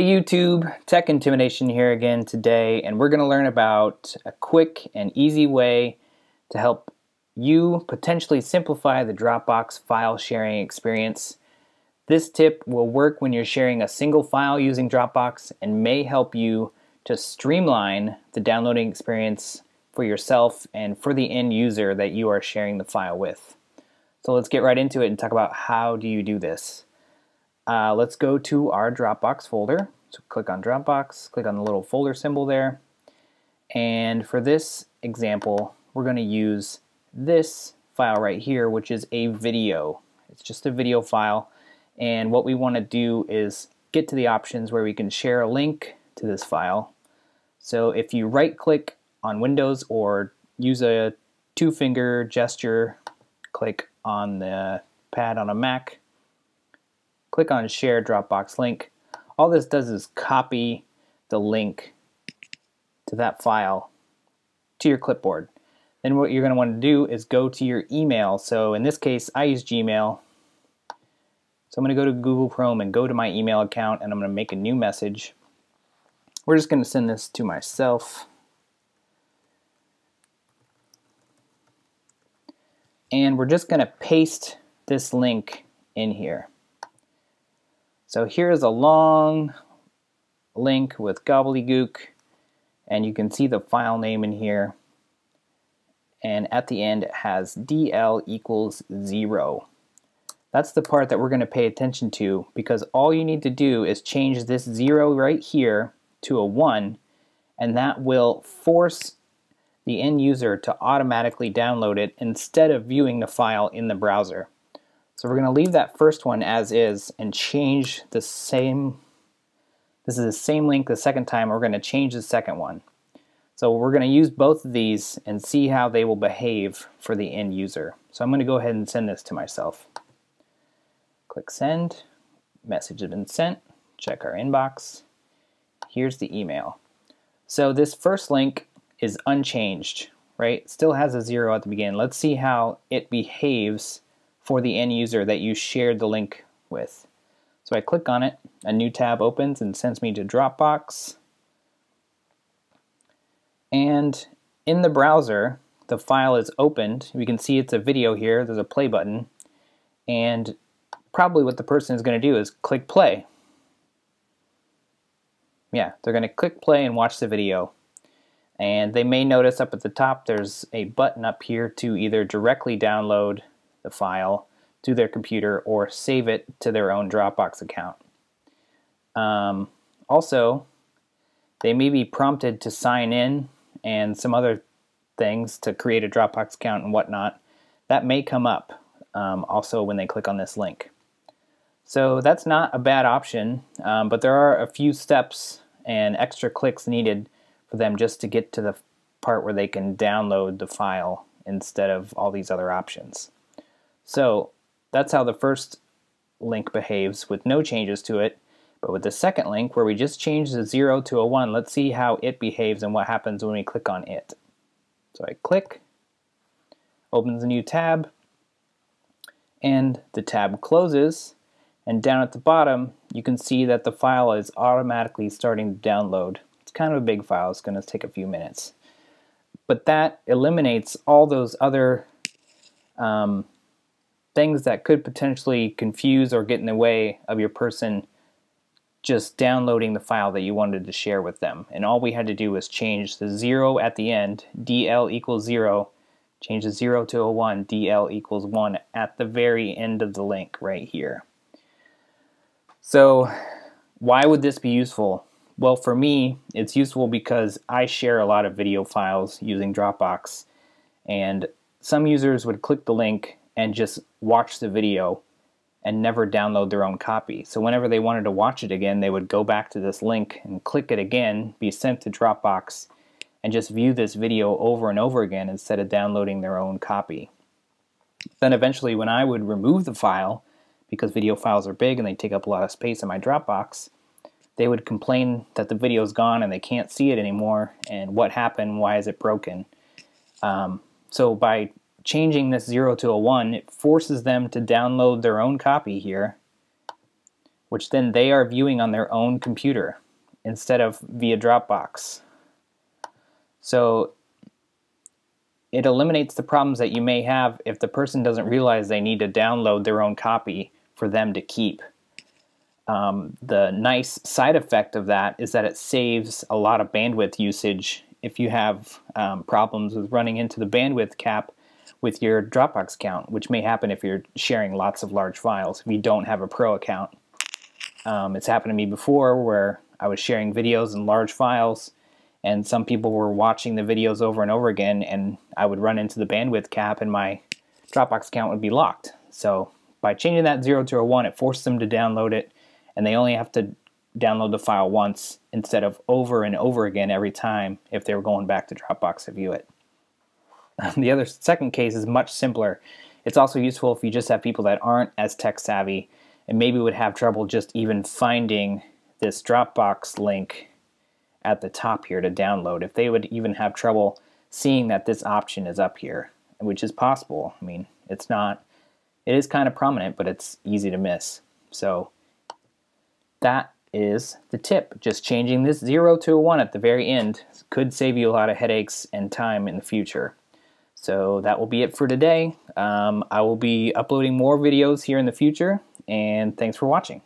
Hey YouTube, Tech Intimidation here again today, and we're going to learn about a quick and easy way to help you potentially simplify the Dropbox file sharing experience. This tip will work when you're sharing a single file using Dropbox and may help you to streamline the downloading experience for yourself and for the end user that you are sharing the file with. So let's get right into it and talk about how do you do this. Let's go to our Dropbox folder. So click on Dropbox, click on the little folder symbol there. And for this example, we're going to use this file right here, which is a video. It's just a video file. And what we want to do is get to the options where we can share a link to this file. So if you right click on Windows or use a two-finger gesture, click on the pad on a Mac, click on Share Dropbox Link. All this does is copy the link to that file to your clipboard. Then what you're going to want to do is go to your email. So in this case, I use Gmail. So I'm going to go to Google Chrome and go to my email account, and I'm going to make a new message. We're just going to send this to myself. And we're just going to paste this link in here. So here's a long link with gobbledygook, and you can see the file name in here. And at the end it has DL = 0. That's the part that we're going to pay attention to, because all you need to do is change this 0 right here to a 1, and that will force the end user to automatically download it instead of viewing the file in the browser. So we're going to leave that first one as is and change the same, this is the same link the second time, we're going to change the second one. So we're going to use both of these and see how they will behave for the end user. So I'm going to go ahead and send this to myself. Click send, message has been sent, check our inbox, here's the email. So this first link is unchanged, right? It still has a 0 at the beginning. Let's see how it behaves for the end user that you shared the link with. So I click on it, a new tab opens and sends me to Dropbox. And in the browser, the file is opened. We can see it's a video here, there's a play button. And probably what the person is going to do is click play. Yeah, they're going to click play and watch the video. And they may notice up at the top there's a button up here to either directly download the file to their computer or save it to their own Dropbox account. Also, they may be prompted to sign in and some other things to create a Dropbox account and whatnot. That may come up also when they click on this link. So that's not a bad option, but there are a few steps and extra clicks needed for them just to get to the part where they can download the file instead of all these other options. So that's how the first link behaves with no changes to it. But with the second link, where we just changed the 0 to a 1, let's see how it behaves and what happens when we click on it. So I click, opens a new tab, and the tab closes. And down at the bottom, you can see that the file is automatically starting to download. It's kind of a big file. It's going to take a few minutes. But that eliminates all those other things that could potentially confuse or get in the way of your person just downloading the file that you wanted to share with them. And all we had to do was change the 0 at the end, DL = 0, change the 0 to a 1, DL = 1 at the very end of the link right here. So why would this be useful? Well, for me, it's useful because I share a lot of video files using Dropbox, and some users would click the link and just watch the video and never download their own copy. So whenever they wanted to watch it again, they would go back to this link and click it again, be sent to Dropbox, and just view this video over and over again instead of downloading their own copy. Then eventually when I would remove the file, because video files are big and they take up a lot of space in my Dropbox, they would complain that the video's gone and they can't see it anymore, and what happened, why is it broken? So by changing this 0 to a 1, it forces them to download their own copy here which then they are viewing on their own computer instead of via Dropbox. So it eliminates the problems that you may have if the person doesn't realize they need to download their own copy for them to keep. The nice side effect of that is that it saves a lot of bandwidth usage if you have problems with running into the bandwidth cap with your Dropbox account, which may happen if you're sharing lots of large files, if you don't have a pro account. It's happened to me before where I was sharing videos and large files, and some people were watching the videos over and over again, and I would run into the bandwidth cap and my Dropbox account would be locked. So by changing that 0 to a 1, it forced them to download it, and they only have to download the file once instead of over and over again every time if they were going back to Dropbox to view it. The other second case is much simpler. It's also useful if you just have people that aren't as tech savvy and maybe would have trouble just even finding this Dropbox link at the top here to download. If they would even have trouble seeing that this option is up here, which is possible. I mean, it's not, it is kind of prominent, but it's easy to miss. So that is the tip. Just changing this 0 to a 1 at the very end could save you a lot of headaches and time in the future. So that will be it for today. I will be uploading more videos here in the future, and thanks for watching.